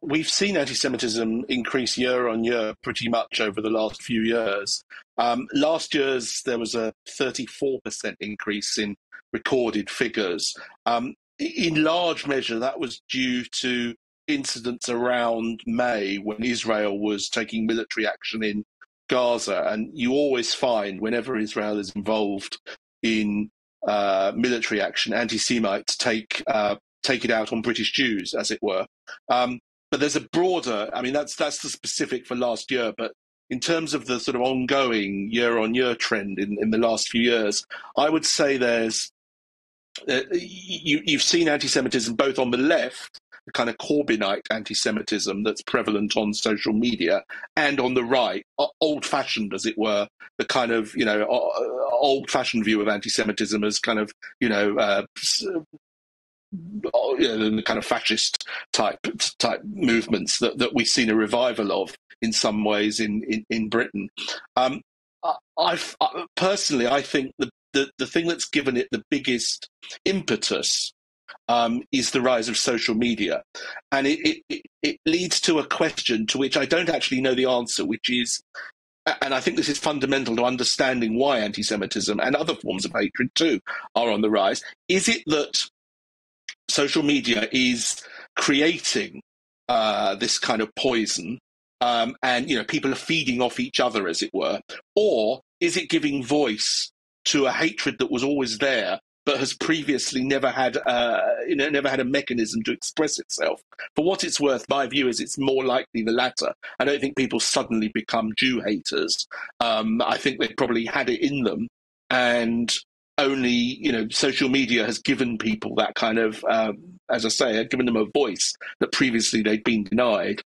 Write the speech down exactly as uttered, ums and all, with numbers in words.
We've seen anti-Semitism increase year on year pretty much over the last few years. Um, last year's, there was a thirty-four percent increase in recorded figures. Um, in large measure, that was due to incidents around May when Israel was taking military action in Gaza. And you always find whenever Israel is involved in uh, military action, anti-Semites take uh, take it out on British Jews, as it were. Um, But there's a broader, I mean, that's that's the specific for last year. But in terms of the sort of ongoing year-on-year trend in, in the last few years, I would say there's, uh, you, you've seen anti-Semitism both on the left, the kind of Corbynite anti-Semitism that's prevalent on social media, and on the right, old-fashioned, as it were, the kind of, you know, old-fashioned view of anti-Semitism as kind of, you know, uh, the kind of fascist type type movements that, that we've seen a revival of in some ways in in, in Britain. Um, I personally, I think the, the the thing that's given it the biggest impetus um, is the rise of social media, and it, it it leads to a question to which I don't actually know the answer, which is, and I think this is fundamental to understanding why anti-Semitism and other forms of hatred too are on the rise. Is it that social media is creating uh, this kind of poison, um, and you know people are feeding off each other, as it were, or is it giving voice to a hatred that was always there but has previously never had uh, you know never had a mechanism to express itself? For what it's worth, my view is it's more likely the latter. I don't think people suddenly become Jew haters. Um, I think they probably had it in them, and only, you know, social media has given people that kind of, um, as I say, given them a voice that previously they'd been denied.